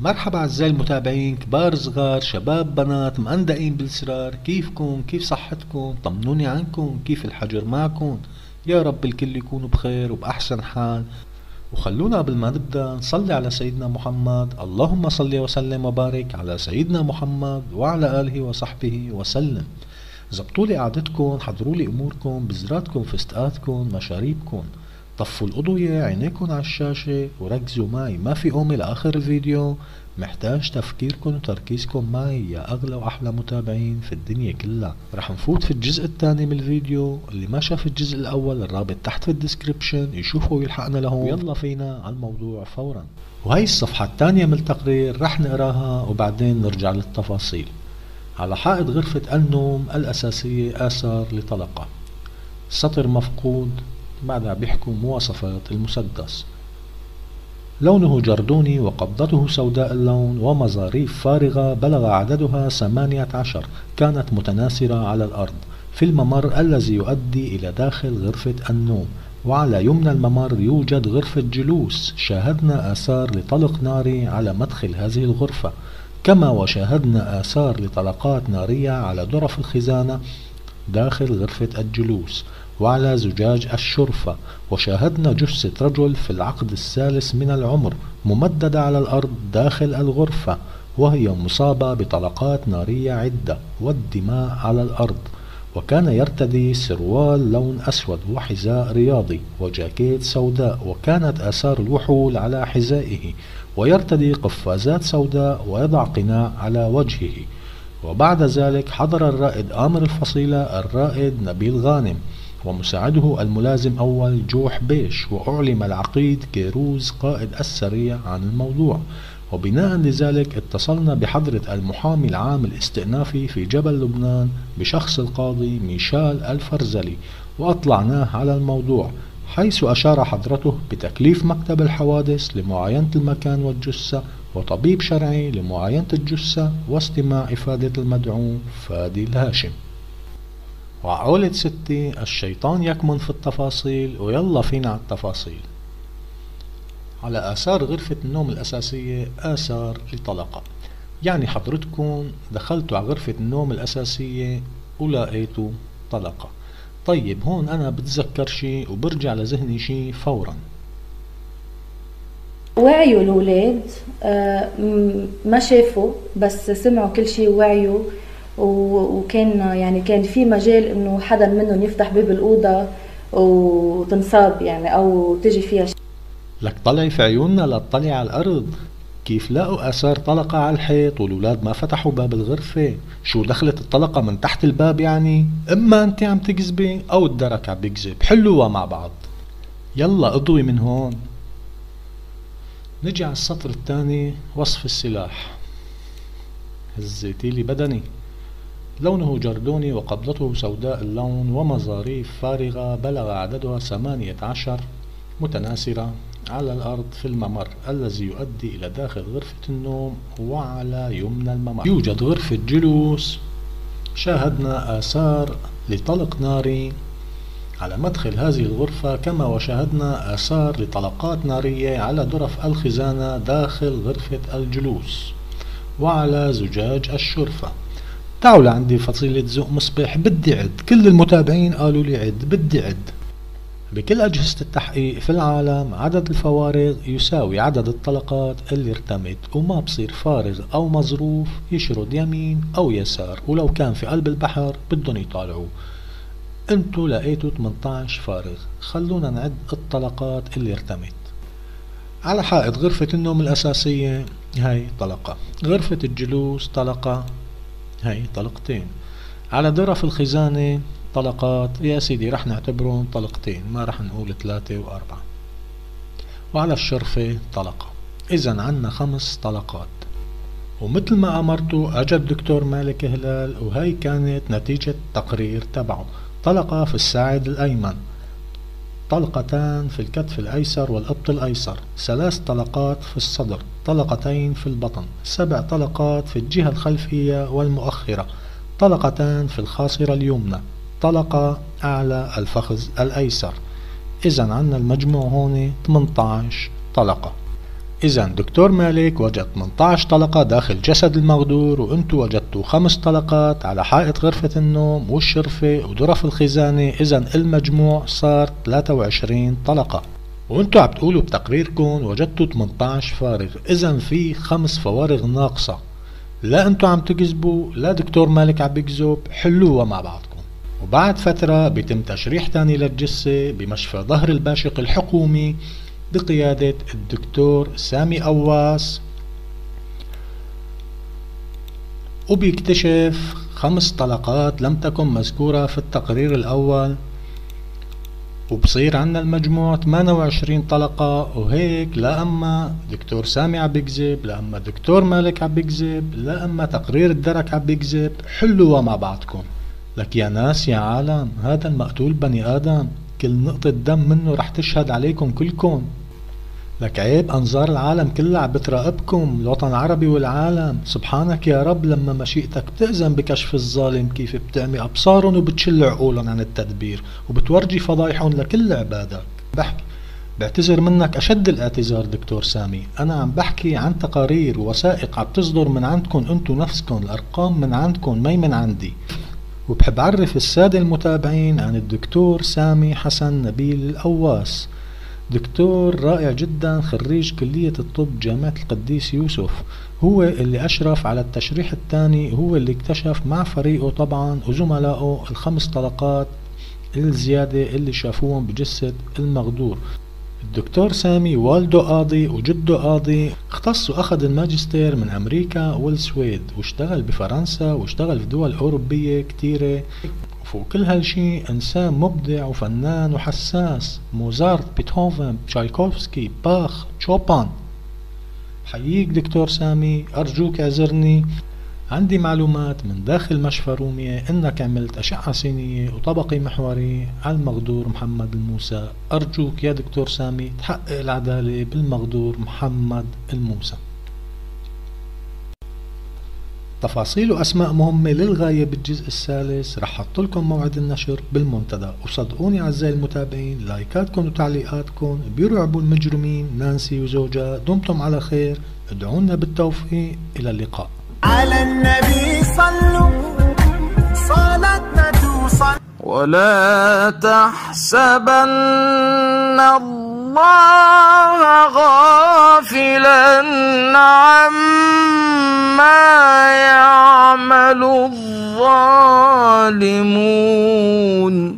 مرحبا أعزائي المتابعين، كبار صغار، شباب، بنات، مقندقين بالسرار، كيفكم؟ كيف صحتكم؟ طمنوني عنكم، كيف الحجر معكم؟ يا رب الكل يكونوا بخير وبأحسن حال. وخلونا قبل ما نبدأ نصلي على سيدنا محمد، اللهم صل وسلم وبارك على سيدنا محمد وعلى آله وصحبه وسلم. زبطوا لي قعدتكم، حضروا لي أموركم، بزراتكم، فستقاتكم، مشاريبكم، طفوا الأضوية، عينيكن على الشاشة وركزوا معي، ما في قومي لآخر الفيديو، محتاج تفكيركن وتركيزكن معي يا أغلى وأحلى متابعين في الدنيا كلها. رح نفوت في الجزء الثاني من الفيديو، اللي ما شاف الجزء الأول الرابط تحت في الديسكريبشن يشوفه ويلحقنا لهون، يلا فينا على الموضوع فورا. وهي الصفحة الثانية من التقرير رح نقراها وبعدين نرجع للتفاصيل. على حائط غرفة النوم الأساسية آثار لطلقة، سطر مفقود، بعدها بيحكوا مواصفات المسدس: لونه جردوني وقبضته سوداء اللون ومظاريف فارغة بلغ عددها 18، كانت متناثرة على الأرض في الممر الذي يؤدي إلى داخل غرفة النوم، وعلى يمنى الممر يوجد غرفة جلوس. شاهدنا آثار لطلق ناري على مدخل هذه الغرفة، كما وشاهدنا آثار لطلقات نارية على درف الخزانة داخل غرفة الجلوس وعلى زجاج الشرفة، وشاهدنا جثة رجل في العقد الثالث من العمر ممددة على الأرض داخل الغرفة، وهي مصابة بطلقات نارية عدة والدماء على الأرض، وكان يرتدي سروال لون أسود وحذاء رياضي وجاكيت سوداء، وكانت آثار الوحول على حذائه، ويرتدي قفازات سوداء ويضع قناع على وجهه. وبعد ذلك حضر الرائد آمر الفصيلة الرائد نبيل غانم ومساعده الملازم أول جوح بيش، وأعلم العقيد كيروز قائد السرية عن الموضوع، وبناء لذلك اتصلنا بحضرة المحامي العام الاستئنافي في جبل لبنان بشخص القاضي ميشال الفرزلي وأطلعناه على الموضوع، حيث أشار حضرته بتكليف مكتب الحوادث لمعاينة المكان والجثة، وطبيب شرعي لمعاينة الجثة واستماع إفادة المدعو فادي الهاشم. وعولة ستي الشيطان يكمن في التفاصيل، ويلا فينا على التفاصيل. على آثار غرفة النوم الأساسية آثار لطلقة، يعني حضرتكم دخلتوا على غرفة النوم الأساسية ولقيتوا طلقة. طيب هون أنا بتذكر شي وبرجع لذهني شي فورا. وعيوا الأولاد ما شافوا بس سمعوا كل شي ووعيوا، وكان يعني كان في مجال انه حدا منهم يفتح باب الاوضه وتنصاب يعني او تجي فيها لك. طلعي في عيوننا، لا تطلعي على الارض. كيف لقوا اثار طلقه على الحيط والولاد ما فتحوا باب الغرفه؟ شو دخلت الطلقه من تحت الباب يعني؟ اما انت عم تكذبي او الدرك عم بيكذب، حلوها مع بعض. يلا اضوي من هون. نجي على السطر الثاني، وصف السلاح. هزيتيلي بدني. لونه جردوني وقبضته سوداء اللون ومظاريف فارغة بلغ عددها 18، متناثرة على الأرض في الممر الذي يؤدي إلى داخل غرفة النوم، وعلى يمنى الممر يوجد غرفة جلوس. شاهدنا آثار لطلق ناري على مدخل هذه الغرفة، كما وشاهدنا آثار لطلقات نارية على درف الخزانة داخل غرفة الجلوس وعلى زجاج الشرفة. تعالوا لعندي فصيلة ذوق مصباح، بدي عد، كل المتابعين قالوا لي عد، بدي عد. بكل أجهزة التحقيق في العالم عدد الفوارغ يساوي عدد الطلقات اللي ارتمت، وما بصير فارغ أو مظروف يشرد يمين أو يسار، ولو كان في قلب البحر بدهم يطالعوه. انتو لقيتوا 18 فارغ، خلونا نعد الطلقات اللي ارتمت. على حائط غرفة النوم الأساسية هاي طلقة، غرفة الجلوس طلقة، هاي طلقتين، على درف الخزانة طلقات، يا سيدي رح نعتبرهم طلقتين، ما رح نقول 3 و4، وعلى الشرفة طلقة. إذا عنا 5 طلقات. ومثل ما أمرته أجا الدكتور مالك هلال، وهي كانت نتيجة التقرير تبعه: طلقة في الساعد الأيمن، طلقتان في الكتف الأيسر والإبط الأيسر، 3 طلقات في الصدر، طلقتين في البطن، 7 طلقات في الجهة الخلفية والمؤخرة، طلقتان في الخاصرة اليمنى، طلقة أعلى الفخذ الأيسر. إذا عنا المجموع هون 18 طلقة. إذن دكتور مالك وجد 18 طلقة داخل جسد المغدور، وانتو وجدتوا 5 طلقات على حائط غرفة النوم والشرفة وظرف الخزانة، إذن المجموع صار 23 طلقة. وانتو عم تقولوا بتقريركم وجدتوا 18 فارغ، إذن في 5 فوارغ ناقصة. لا انتو عم تكذبوا لا دكتور مالك عم بيكذب، حلوها مع بعضكم. وبعد فترة بيتم تشريح تاني للجثة بمشفى ظهر الباشق الحكومي بقيادة الدكتور سامي قواس، وبيكتشف 5 طلقات لم تكن مذكورة في التقرير الأول، وبصير عنا المجموع 28 طلقة. وهيك لا أما دكتور سامي عبيكذب، لا أما دكتور مالك عبيكذب، لا أما تقرير الدرك عبيكذب، حلوها مع بعضكم. لك يا ناس يا عالم، هذا المقتول بني آدم، كل نقطة دم منه رح تشهد عليكم كلكم. لك عيب، أنظار العالم كلها عم بتراقبكم، الوطن العربي والعالم. سبحانك يا رب لما مشيئتك بتأذن بكشف الظالم، كيف بتعمي أبصارهم وبتشل عقولهم عن التدبير وبتورجي فضايحهم لكل عبادك. بحكي بعتذر منك أشد الاعتذار دكتور سامي، أنا عم بحكي عن تقارير ووثائق عم تصدر من عندكم أنتو نفسكم، الأرقام من عندكم مي من عندي. وبحب أعرف السادة المتابعين عن الدكتور سامي حسن نبيل قواس، دكتور رائع جدا خريج كلية الطب جامعة القديس يوسف، هو اللي أشرف على التشريح الثاني، هو اللي اكتشف مع فريقه طبعا وزملائه ال5 طلقات الزيادة اللي شافوهم بجسد المغدور. الدكتور سامي والده قاضي وجده قاضي، اختص واخذ الماجستير من امريكا والسويد، واشتغل بفرنسا واشتغل في دول اوروبيه كتيره. وفوق كل هالشي انسان مبدع وفنان وحساس، موزارت، بيتهوفن، تشايكوفسكي، باخ، شوبان. بحييك دكتور سامي، ارجوك اعذرني، عندي معلومات من داخل مشفى رومية انك عملت اشعة سينية وطبقي محوري على المغدور محمد الموسى، ارجوك يا دكتور سامي تحقق العدالة بالمغدور محمد الموسى. تفاصيل واسماء مهمة للغاية بالجزء الثالث، رح احط لكم موعد النشر بالمنتدى، وصدقوني اعزائي المتابعين لايكاتكم وتعليقاتكم بيرعبوا المجرمين نانسي وزوجها. دمتم على خير، ادعوا لنا بالتوفيق، الى اللقاء. على النبي صلوا صلاتنا توصل، ولا تحسبن الله غافلا عما يعمل الظالمون.